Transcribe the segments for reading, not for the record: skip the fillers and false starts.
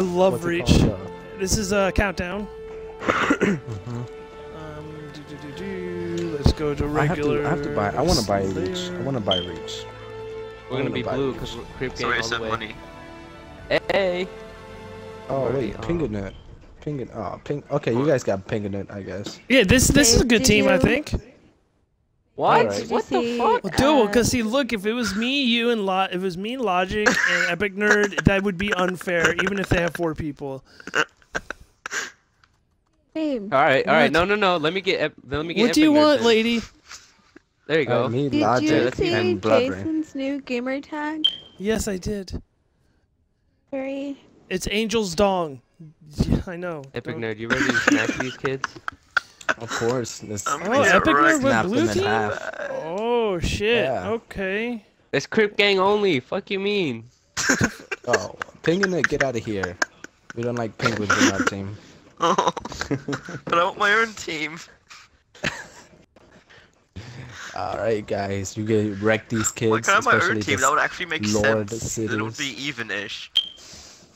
love What's Reach. This is Countdown. Let's go to regular. I want to buy Reach. We're gonna be blue because we're creep game all the way. Money. Hey. Oh wait, Pinganut. Okay, you guys got Pinganut, I guess. Yeah, this is a good team, I think. What? Right. What the fuck? Well, dude, cause see, look, if it was me, you, and Logic and Epic Nerd, that would be unfair, even if they have 4 people. Same. All right, no, let me get. What do you want, lady? There you go. Did you see Jason's new gamer tag? Yes, I did. Very. It's Angel's Dong. Yeah, I know. Epic Nerd, you ready to smash these kids? Of course. Oh, Epic Nerd with blue team? Oh, shit. Yeah. Okay. It's Crip Gang only. Fuck you mean. Oh, Penguin, get out of here. We don't like penguins in our team. Oh, but I want my own team. Alright, guys. You can wreck these kids. Why can't I have my own team? That would actually make sense. It would be even-ish.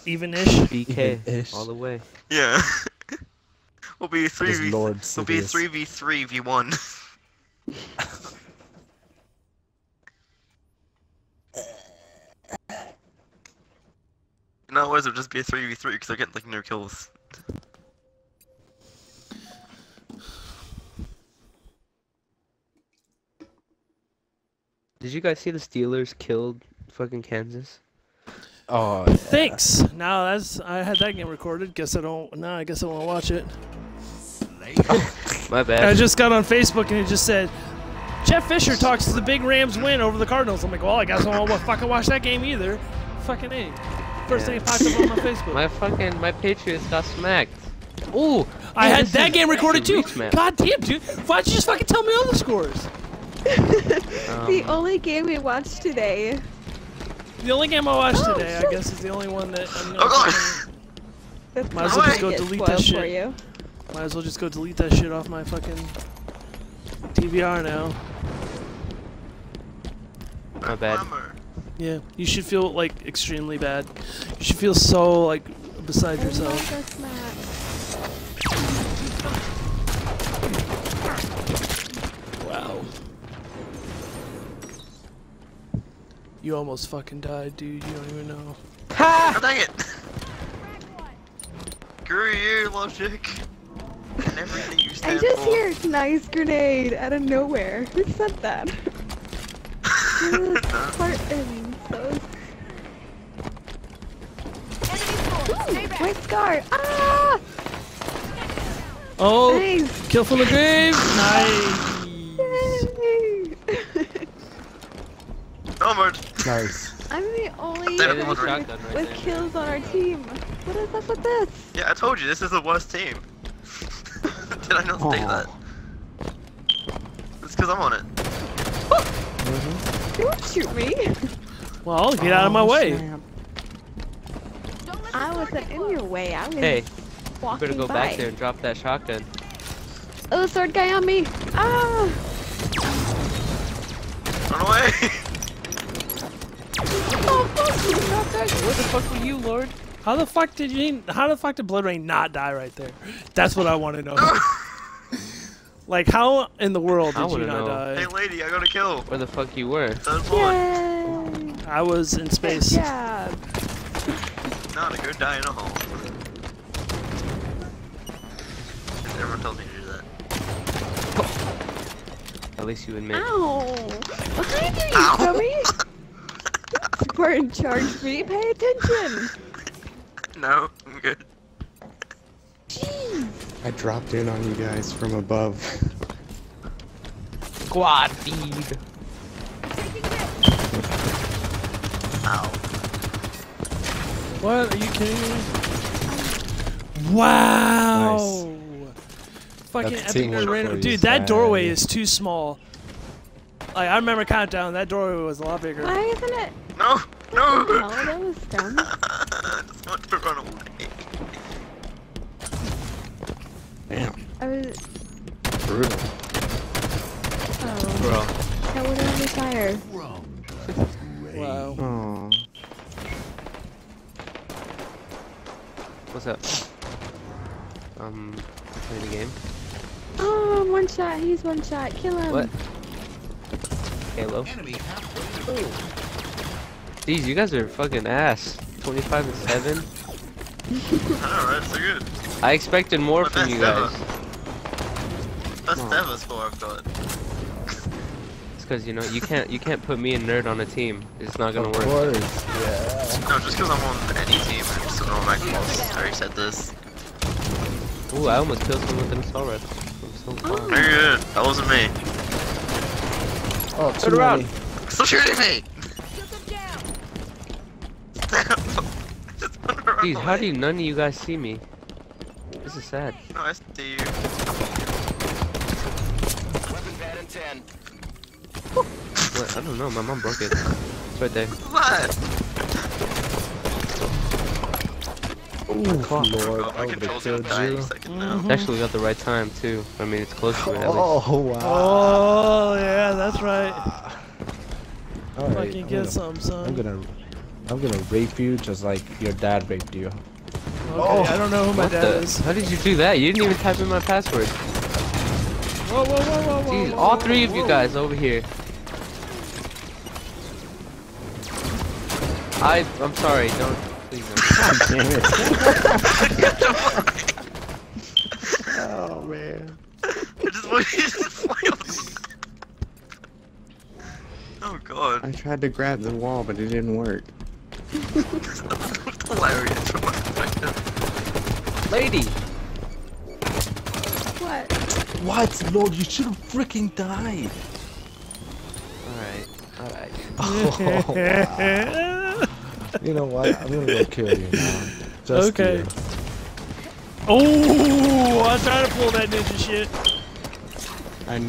Even-ish? BK. All the way. Yeah. We'll be 3v3v1. In other words, it'll just be a 3v3 because I get like no kills. Did you guys see the Steelers killed fucking Kansas? Oh. Yeah. Thanks. Now that's I had that game recorded. Guess I don't. Now I guess I want to watch it. My bad. I just got on Facebook and it just said, Jeff Fisher talks to the big Rams win over the Cardinals. I'm like, well, I guess I won't fucking watch that game either. Fucking A. First thing popped up on my Facebook. My Patriots got smacked. Ooh, I had that game recorded too. God damn, dude. Why'd you just fucking tell me all the scores? The only game we watched today. The only game I watched today, I guess, is the only one that I'm gonna might as well just go delete that shit. Might as well just go delete that shit off my fucking DVR now. My bad. Yeah, you should feel like extremely bad. You should feel so like beside yourself. Wow. You almost fucking died, dude. You don't even know. Ha! Oh, dang it! Screw you, Logic. And everything you stand for. I just hear nice grenade out of nowhere. Who said that? Spartans. Ooh, my scar! Ah! Oh! Nice. Kill from the grave! Nice! Armored! Nice. I'm the only person with kills on our team. What is up with this? Yeah, I told you, this is the worst team. Did I not say that? It's because I'm on it. Don't shoot me! Well, get out of my way! Snap. I wasn't in your way, I was walking better go by. Back there and drop that shotgun. Oh, sword guy on me! Ah! Run away! Oh, fuck you! Drop that. Where the fuck were you, Lord? How the fuck did BloodRayne not die right there? That's what I want to know. Like, how in the world did you not die? Hey, lady, I got a kill. Where the fuck you were? Yay. I was in space. Yeah. Not a good die in a hole. Everyone told me to do that. Oh. At least you admit. Ow! Behind you, you dummy! We're in charge, me. Pay attention. No, I'm good. Jeez. I dropped in on you guys from above. Squad feed. Ow. What? Are you kidding me? Wow. Nice. Fucking Epic Nerd random. Dude, that doorway is too small. Like, I remember Countdown, that doorway was a lot bigger. Why isn't it? No! No! No, that was dumb. I just want to run away. Damn. I was... Brutal. Oh. Bro. That was on fire. Wow. Aww. What's up? Play the game. Oh, I'm one shot. He's one shot. Kill him. What? Halo. Jeez, you guys are fucking ass. 25 and 7. Alright, so good. I expected more from you guys. That's Deva's score I've got. It's because, you know, you can't put me and Nerd on a team. It's not gonna work. Yeah. No, just because I'm on any team, I'm just on all my calls. I already said this. Ooh, I almost killed someone with an assault rifle. I'm so fine. Very good. That wasn't me. Oh, turn around! Stop shooting me! Dude, how do none of you guys see me? This is sad. No, I see you. Weapon bad in 10. What? I don't know, my mom broke it. It's right there. What? Oh, Lord. I would've killed you. Actually, we got the right time, too. I mean, it's close to it, at least. Oh, wow. Oh, yeah, that's right. All right. Fucking get some, son. I'm gonna rape you just like your dad raped you. Okay, oh, I don't know who my dad is. How did you do that? You didn't even type in my password. Whoa, whoa, whoa, whoa, jeez, whoa, all three of you guys over here. I'm sorry, don't. Please don't. God damn it. Oh, man. I just want you to smile. Oh god. I tried to grab the wall, but it didn't work. That's hilarious from my perspective. Lady! What? What? Lord, you should've freaking died! Alright, alright. Oh, wow. You know what? I'm gonna go kill you now. Just okay. You. Oh, I tried to pull that ninja shit.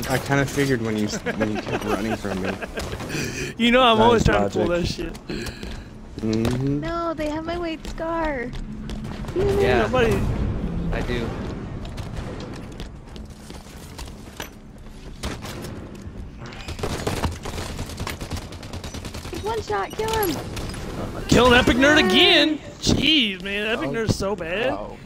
I kind of figured when you kept running from me. You know I'm always trying to pull that shit. Mm-hmm. No, they have my white scar. Yeah, buddy. I do. One shot, kill him. Kill an Epic Nerd again. Jeez, man, Epic Nerd's so bad. Oh.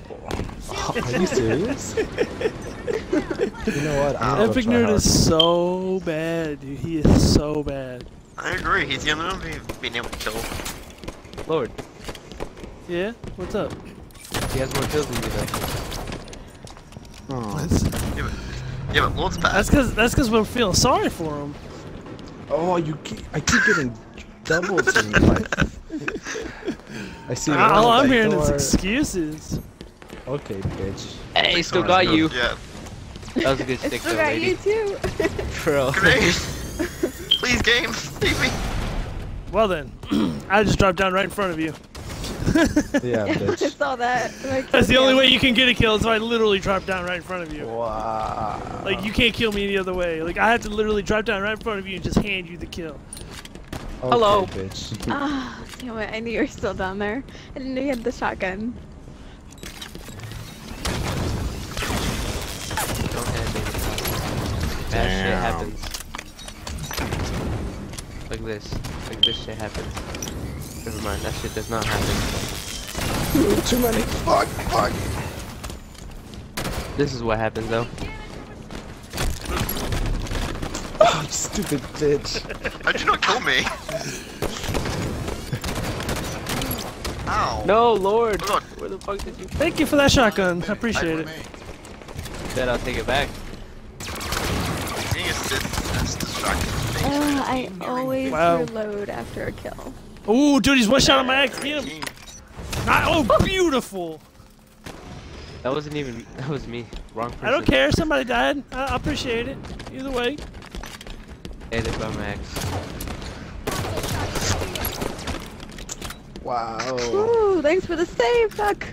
Are you serious? You know what? Epic Nerd is so bad, dude. He is so bad. I agree. He's the only one being able to kill. Lord. Yeah? What's up? He has more kills than you, though. Aww. Yeah, but Lord's bad. That's because we're feeling sorry for him. Oh, I keep getting doubles in life. I see. All I'm hearing is excuses. Okay, bitch. Hey, like still got you. Yeah. That was a good stick though, lady. Still got you too. Bro. Please, game, leave me. Well then, I just dropped down right in front of you. Yeah, bitch. I saw that. That's the only way you can get a kill, so I literally dropped down right in front of you. Wow. Like, you can't kill me any other way. Like, I have to literally drop down right in front of you and just hand you the kill. Okay, hello. Bitch. Ah, oh, damn it. I knew you were still down there. I didn't know you had the shotgun. That shit happens. Like this shit happens. Never mind, that shit does not happen. Too many. Fuck. This is what happens though. Oh, you stupid bitch. How'd you not kill me? Ow. No, Lord. Look. Where the fuck did you? Thank you for that shotgun. I appreciate it. Bet I'll take it back. I always reload after a kill. Oh, dude, he's one shot on my axe. Get him. Oh, beautiful. That wasn't even. That was me. Wrong person. I don't care. Somebody died. I appreciate it. Either way. Hey, that's my axe. Wow. Ooh, thanks for the save, Buck.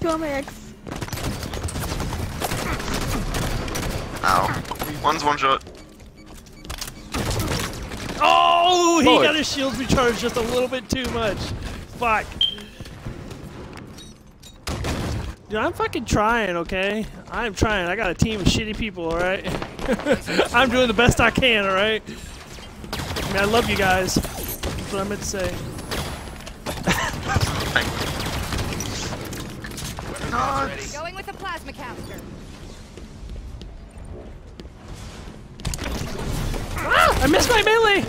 Go on, my axe. Ow. One's one shot. Oh, he got his shields recharged just a little bit too much. Fuck. Dude, I'm fucking trying, okay? I'm trying. I got a team of shitty people, alright? I'm doing the best I can, alright? I mean, I love you guys. That's what I meant to say. nuts! Going with the plasma caster. Ah! I missed my melee!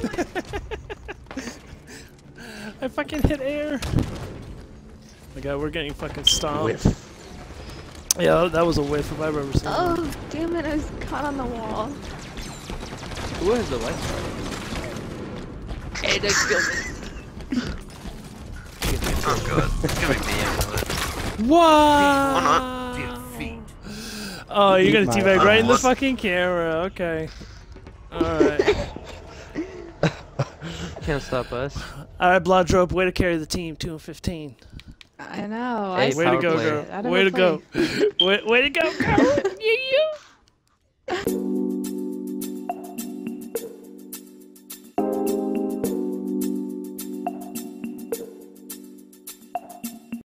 I fucking hit air. My god, we're getting fucking stomped. Whiff. Yeah, that was a whiff if I've ever seen. Oh, damn it, I was caught on the wall. Who has the life? Hey, they killed me. Oh god, it's giving me ammo. What? Defeat. Oh, you're gonna teabag right in the fucking camera, okay. Alright. Can't stop us. Alright, Bloodrope, way to carry the team, 2 and 15. I know. Hey, way to go, girl. Way to go. Way to go, girl.